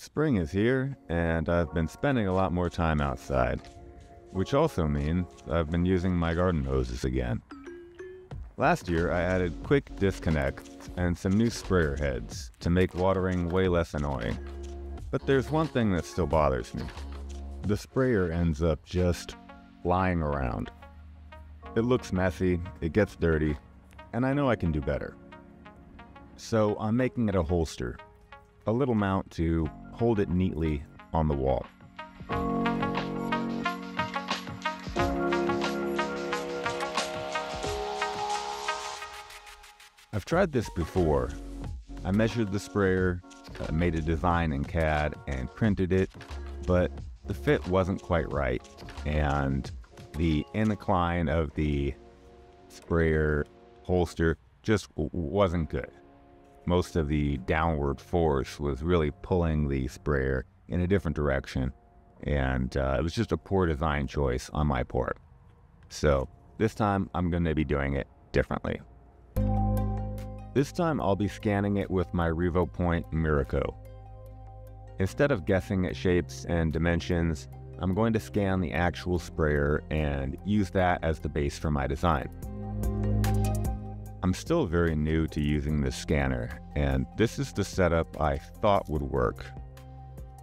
Spring is here, and I've been spending a lot more time outside, which also means I've been using my garden hoses again. Last year, I added quick disconnects and some new sprayer heads to make watering way less annoying. But there's one thing that still bothers me. The sprayer ends up just flying around. It looks messy, it gets dirty, and I know I can do better. So I'm making it a holster, a little mount to hold it neatly on the wall. I've tried this before. I measured the sprayer, made a design in CAD and printed it, but the fit wasn't quite right, and the incline of the sprayer holster just wasn't good. Most of the downward force was really pulling the sprayer in a different direction, and it was just a poor design choice on my part. So this time I'm going to be doing it differently. This time I'll be scanning it with my Revopoint Miraco. Instead of guessing at shapes and dimensions, I'm going to scan the actual sprayer and use that as the base for my design. I'm still very new to using this scanner, and this is the setup I thought would work.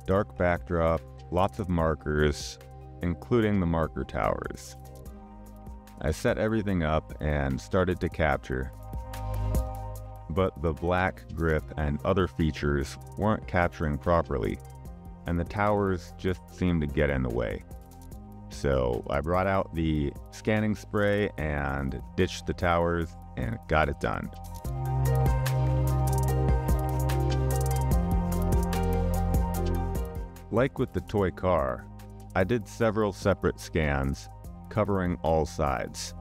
Dark backdrop, lots of markers, including the marker towers. I set everything up and started to capture, but the black grip and other features weren't capturing properly, and the towers just seemed to get in the way. So I brought out the scanning spray and ditched the towers and got it done. Like with the toy car, I did several separate scans, covering all sides.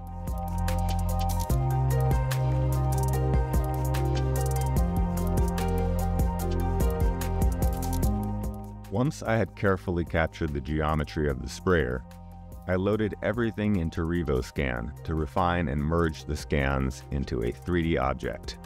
Once I had carefully captured the geometry of the sprayer, I loaded everything into RevoScan to refine and merge the scans into a 3D object.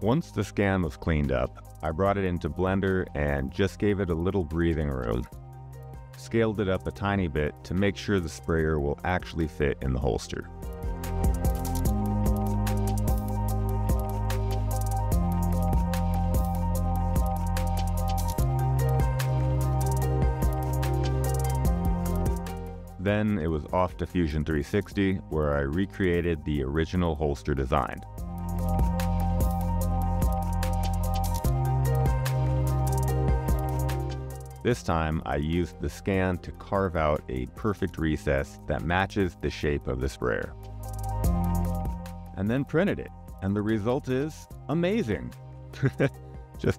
Once the scan was cleaned up, I brought it into Blender and just gave it a little breathing room. Scaled it up a tiny bit to make sure the sprayer will actually fit in the holster. Then it was off to Fusion 360, where I recreated the original holster design. This time, I used the scan to carve out a perfect recess that matches the shape of the sprayer. And then printed it, and the result is amazing.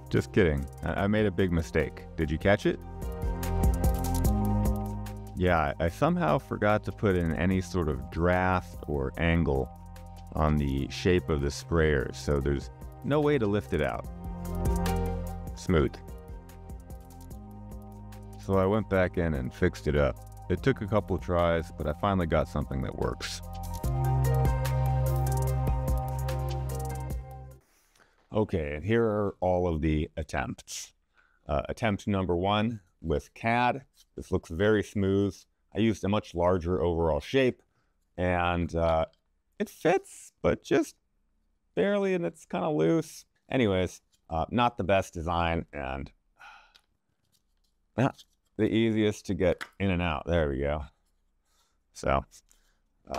Just kidding, I made a big mistake. Did you catch it? Yeah, I somehow forgot to put in any sort of draft or angle on the shape of the sprayer, so there's no way to lift it out. Smooth. So I went back in and fixed it up. It took a couple of tries, but I finally got something that works. Okay, and here are all of the attempts. Attempt number one with CAD. This looks very smooth. I used a much larger overall shape, and it fits, but just barely, and it's kind of loose. Anyways, not the best design, and not the easiest to get in and out. There we go. So,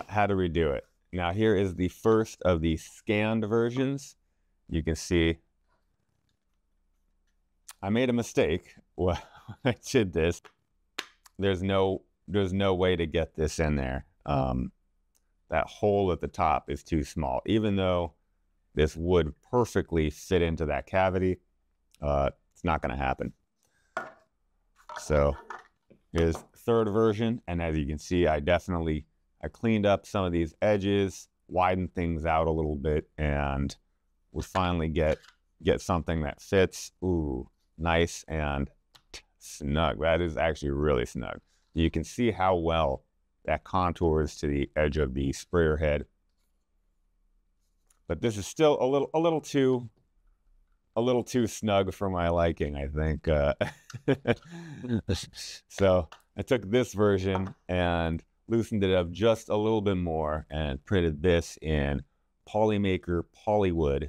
how do we do it? Now here is the first of the scanned versions. You can see I made a mistake when I did this. There's no way to get this in there. That hole at the top is too small. Even though this would perfectly fit into that cavity, it's not going to happen. So here's third version, and as you can see, I cleaned up some of these edges, widened things out a little bit, and we finally get something that fits. Ooh, nice and snug. That is actually really snug. You can see how well that contours to the edge of the sprayer head. But this is still a little too snug for my liking, I think. So I took this version and loosened it up just a little bit more and printed this in Polymaker Polywood.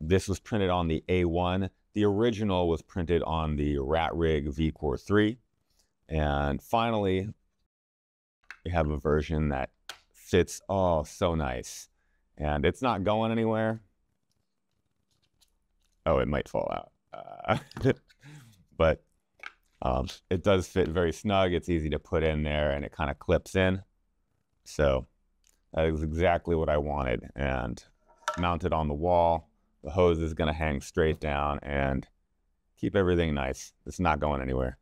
This was printed on the A1. The original was printed on the Rat Rig V Core 3. And finally, we have a version that fits all so nice. And it's not going anywhere. Oh, it might fall out. But it does fit very snug. It's easy to put in there and it kind of clips in. So that is exactly what I wanted. And mounted on the wall, the hose is going to hang straight down and keep everything nice. It's not going anywhere.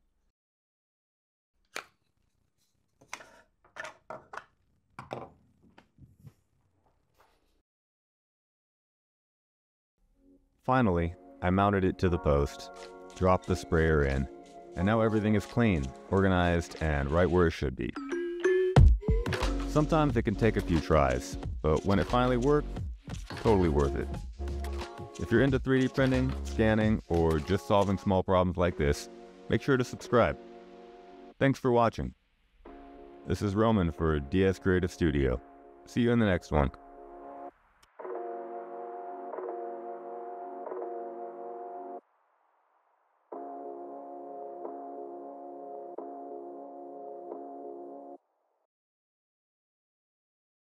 Finally, I mounted it to the post, dropped the sprayer in, and now everything is clean, organized, and right where it should be. Sometimes it can take a few tries, but when it finally worked, totally worth it. If you're into 3D printing, scanning, or just solving small problems like this, make sure to subscribe. Thanks for watching. This is Roman for Diaz Creative Studio. See you in the next one.